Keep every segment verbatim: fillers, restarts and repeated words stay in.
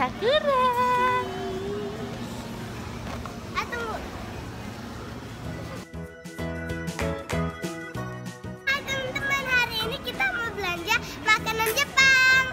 Sakura. Ah, tunggu. Hai teman-teman, hari ini kita mau belanja makanan Jepang.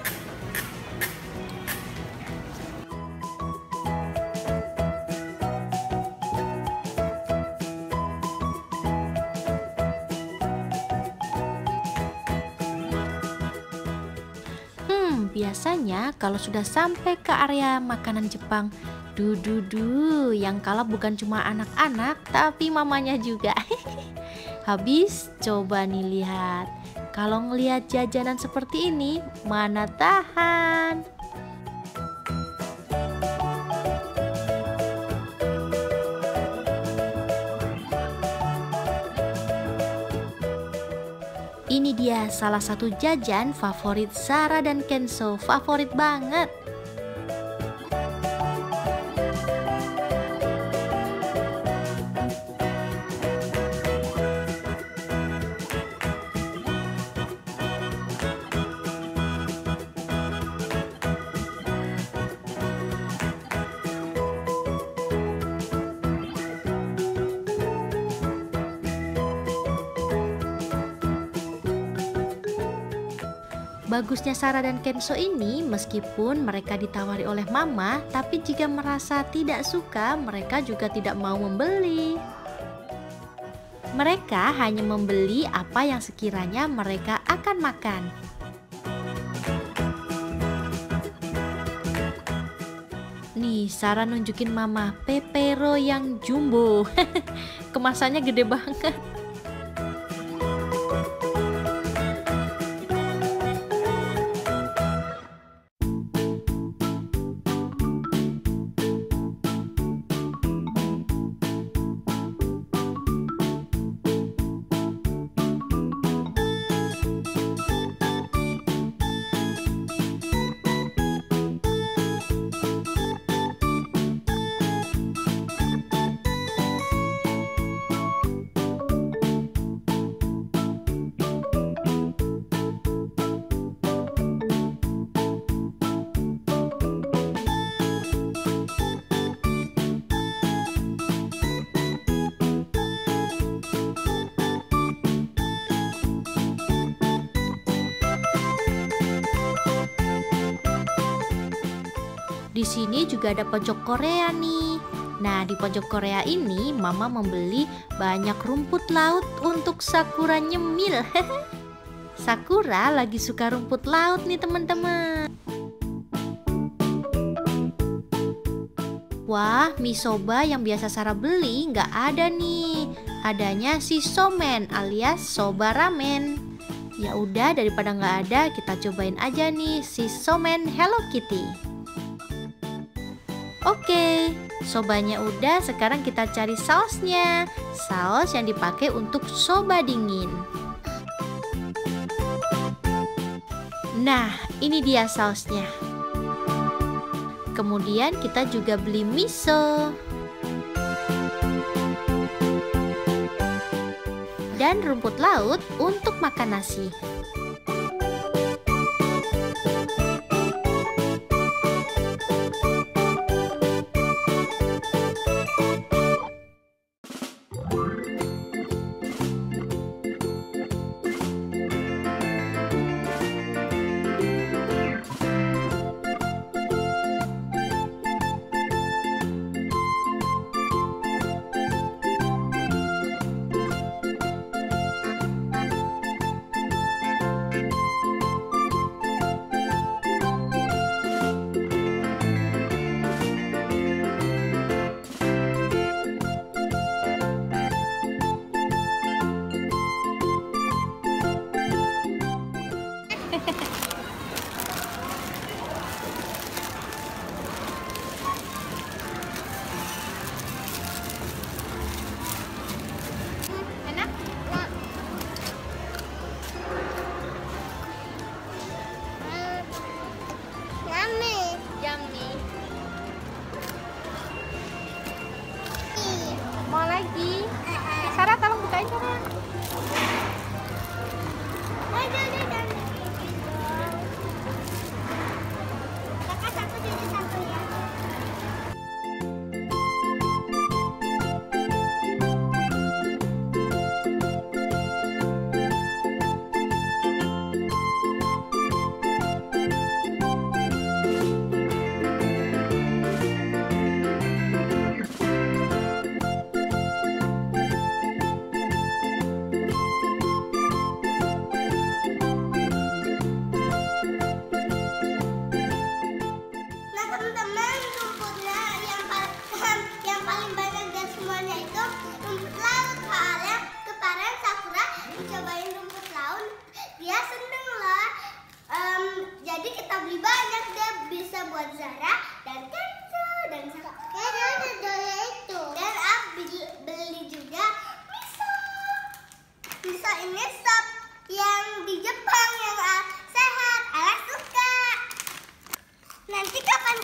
Biasanya kalau sudah sampai ke area makanan Jepang, dududu yang kalah bukan cuma anak-anak tapi mamanya juga. Habis coba nih lihat, kalau ngelihat jajanan seperti ini mana tahan. Ini dia salah satu jajan favorit Sarah dan Kenzo, favorit banget. Bagusnya Sarah dan Kenzo ini, meskipun mereka ditawari oleh mama, tapi jika merasa tidak suka, mereka juga tidak mau membeli. Mereka hanya membeli apa yang sekiranya mereka akan makan. Nih, Sarah nunjukin mama pepero yang jumbo. Kemasannya gede banget. Di sini juga ada pojok Korea nih. Nah, di pojok Korea ini mama membeli banyak rumput laut untuk Sakura nyemil. Sakura lagi suka rumput laut nih teman-teman. Wah, misoba yang biasa Sarah beli nggak ada nih. Adanya si Somen alias soba ramen. Ya udah, daripada nggak ada kita cobain aja nih si Somen Hello Kitty. Oke, sobanya udah, sekarang kita cari sausnya. Saus yang dipakai untuk soba dingin. Nah, ini dia sausnya. Kemudian kita juga beli miso. Dan rumput laut untuk makan nasi.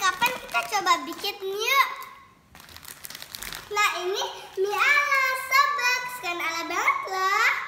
kapan kita coba bikin yuk. Nah ini mie ala sobek, kan ala banget loh.